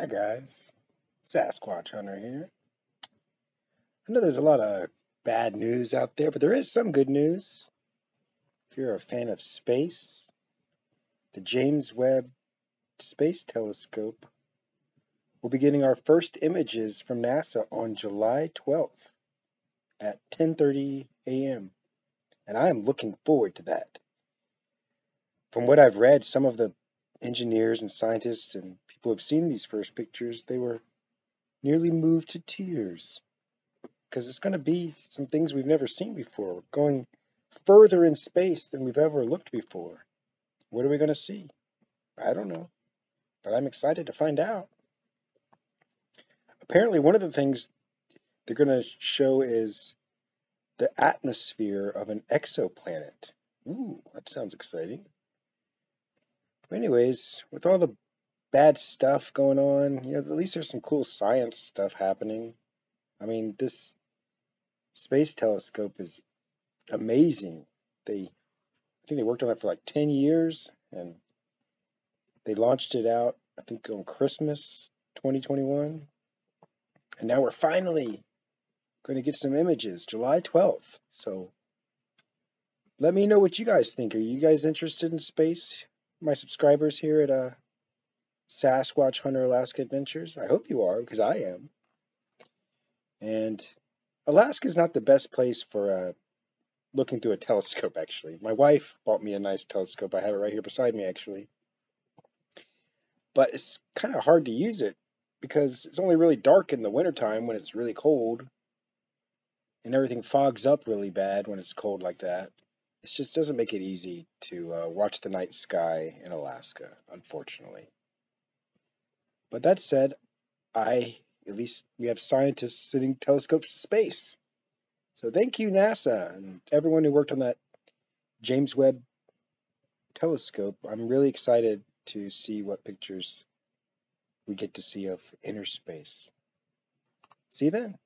Hi guys, Sasquatch Hunter here. I know there's a lot of bad news out there, but there is some good news. If you're a fan of space, the James Webb Space Telescope will be getting our first images from NASA on July 12th at 10:30 a.m. and I am looking forward to that. From what I've read, some of the engineers and scientists and people who have seen these first pictures, they were nearly moved to tears because it's going to be some things we've never seen before. We're going further in space than we've ever looked before. What are we going to see? I don't know, but I'm excited to find out. Apparently, one of the things they're going to show is the atmosphere of an exoplanet. Ooh, that sounds exciting. Anyways, with all the bad stuff going on, at least there's some cool science stuff happening. I mean, this space telescope is amazing. I think they worked on it for like 10 years, and they launched it out, I think, on Christmas 2021. And now we're finally going to get some images, July 12th. So let me know what you guys think. Are you guys interested in space? My subscribers here at Sasquatch Hunter Alaska Adventures. I hope you are, because I am. And Alaska is not the best place for looking through a telescope, actually. My wife bought me a nice telescope. I have it right here beside me, actually. But it's kind of hard to use it because it's only really dark in the wintertime when it's really cold. And everything fogs up really bad when it's cold like that. It just doesn't make it easy to watch the night sky in Alaska, unfortunately. But that said, at least we have scientists sending telescopes to space. So thank you, NASA, and everyone who worked on that James Webb telescope. I'm really excited to see what pictures we get to see of inner space. See you then.